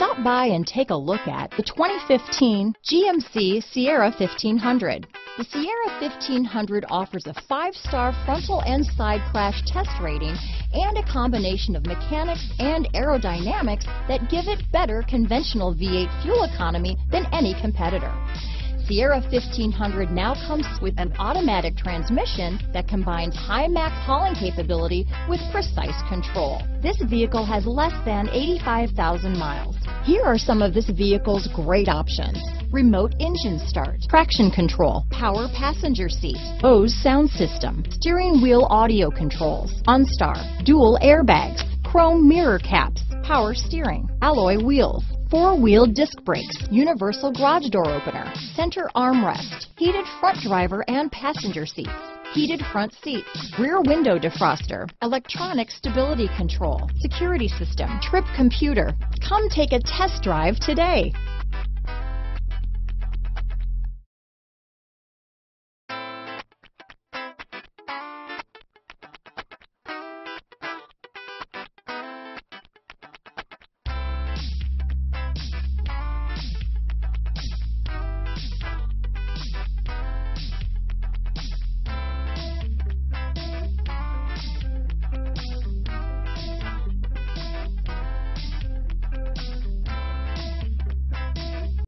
Stop by and take a look at the 2015 GMC Sierra 1500. The Sierra 1500 offers a 5-star frontal and side crash test rating and a combination of mechanics and aerodynamics that give it better conventional V8 fuel economy than any competitor. Sierra 1500 now comes with an automatic transmission that combines high max hauling capability with precise control. This vehicle has less than 85,000 miles. Here are some of this vehicle's great options: remote engine start, traction control, power passenger seat, Bose sound system, steering wheel audio controls, OnStar, dual airbags, chrome mirror caps, power steering, alloy wheels, four-wheel disc brakes, universal garage door opener, center armrest, heated front driver and passenger seats, heated front seats, rear window defroster, electronic stability control, security system, trip computer. Come take a test drive today.